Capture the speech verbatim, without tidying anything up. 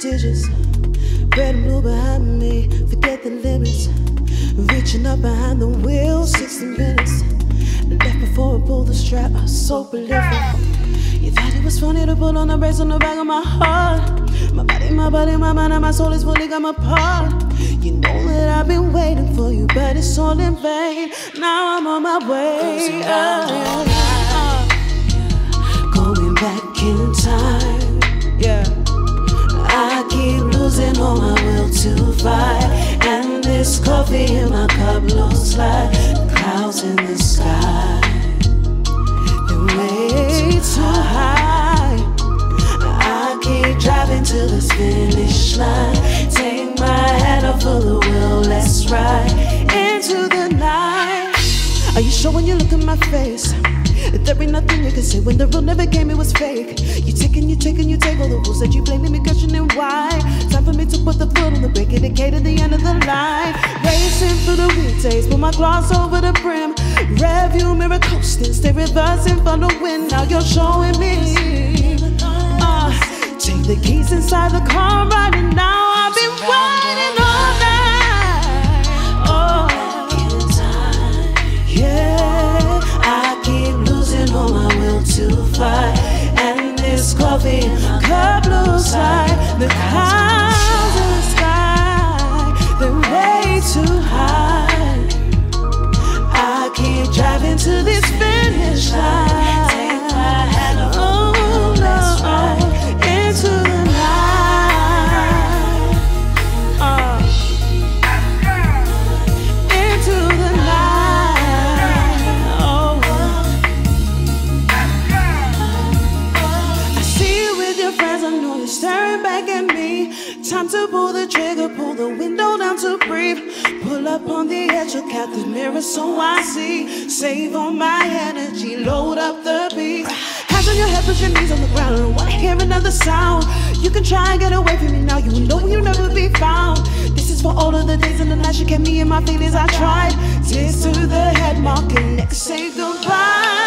Digits, red and blue behind me, forget the limits. Reaching up behind the wheel, sixty minutes. Left before I pulled the strap, so prolific. You thought it was funny to put on the brakes on the back of my heart. My body, my body, my mind, and my soul is fully got my part. You know that I've been waiting for you, but it's all in vain. Now I'm on my way, uh, uh, going back in time. Yeah. I keep losing all my will to fight, and this coffee in my cup looks like clouds in the sky. They're way too high. I keep driving to this finish line. Take my hand off of the wheel, let's ride into the night. Are you sure when you look in my face? There ain't nothing you can say when the real never came, it was fake. You taking, you taking, you take all the rules that you blame me, questioning why. Time for me to put the foot on the brake, indicate at the end of the line. Racing through the weekdays, put my gloss over the brim. Rearview mirror coasting, stay reversing from the wind. Now you're showing me. Uh, take the keys inside the car, riding now. I've been riding all night. Oh, yeah. I keep losing all my will to fight, and this coffee cup looks like the clouds in the sky. They're way too high. I keep driving to this finish line. Take my hand off, oh no, into the night. Uh. Time to pull the trigger, pull the window down to breathe. Pull up on the edge, look out the mirror so I see. Save all my energy, load up the beat. Hands on your head, put your knees on the ground. I don't wanna hear another sound. You can try and get away from me now, you know you'll never be found. This is for all of the days and the nights you kept me in my feelings, I tried. Tears to the head, marking next, say goodbye.